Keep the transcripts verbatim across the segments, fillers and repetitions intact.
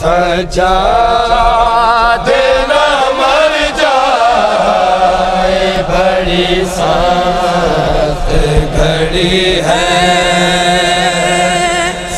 सज्जाद ना मर जाए, बड़ी साथ घड़ी है।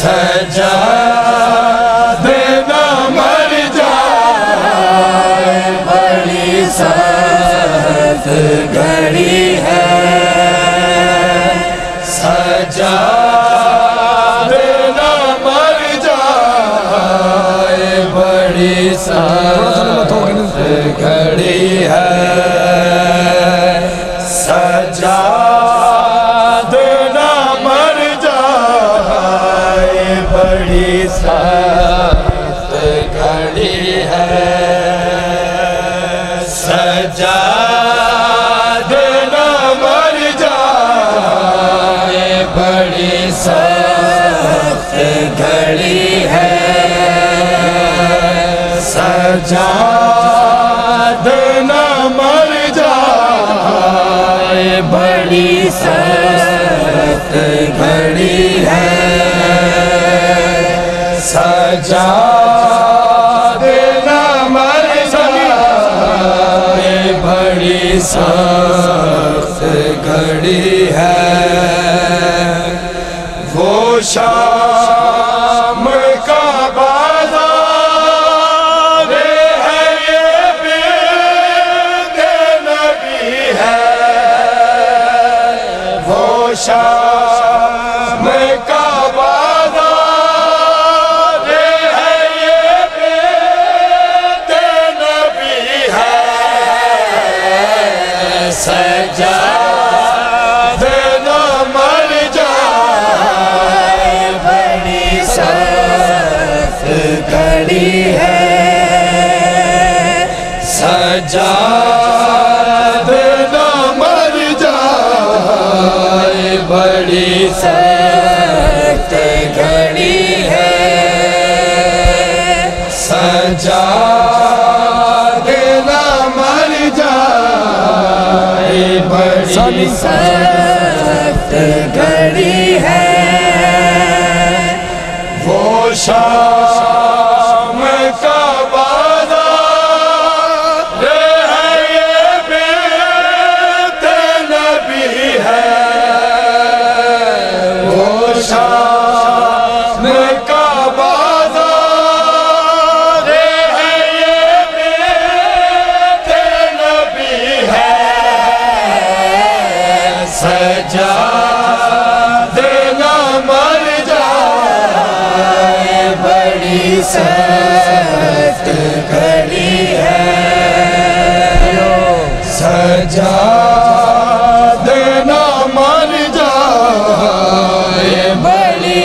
सज्जाद ना मर जाए, बड़ी साथ घड़ी है। सज्जाद ना मर जाए, बड़ी साथ घड़ी है। सज्जाद ना मर जाए, बड़ी साथ घड़ी है। सज्जाद ना मर जाए, बड़ी साथ घड़ी है। सज्जाद ना मर जाए, बड़ी सख्त घड़ी है। सज्जाद ना मर जाए, बड़ी सख्त घड़ी है। वो शाम का शाम का बाज़ार है, ये बेत नबी है। सज्जाद ना मर जाए, बड़ी सख्त घड़ी है। सज्जाद ना मर जाए, बड़ी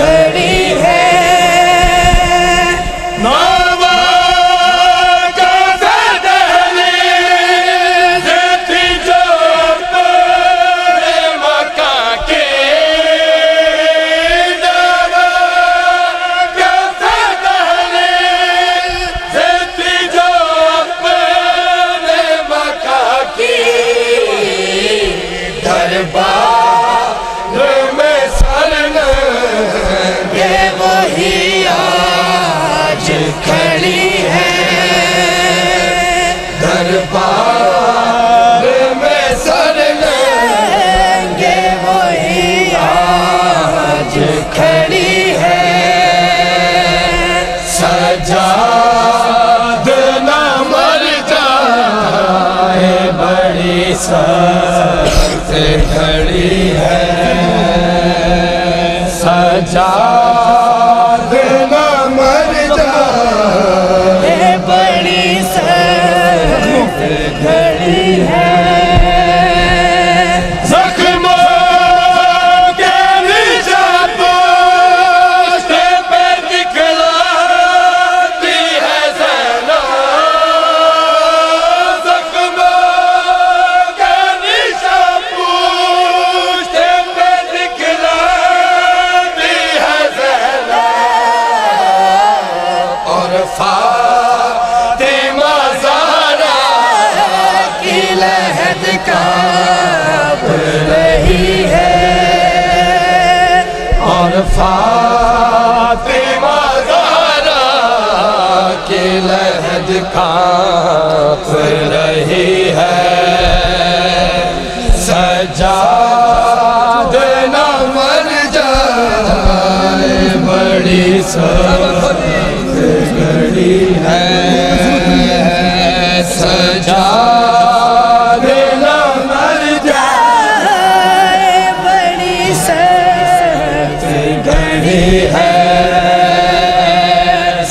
घड़ी है। नावा का दहलीज़ जो पूरे मक्का के नावा का सज्जाद ना मर जा, ये बड़ी सख्त घड़ी है। जख्मों के निशान पे दिखलाती है सेना, जख्मों के निशान पे दिखलाती है सेना। और फातिमा ज़हरा की लहद का रही है, और फातिमा ज़हरा की लहद कांप रही है। सज्जाद ना मर जाए, बड़ी सख्त घड़ी है। सज्जाद है,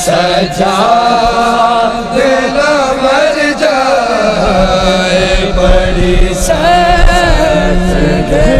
सज्जाद ना मर जाए, बड़ी सख्त घड़ी है।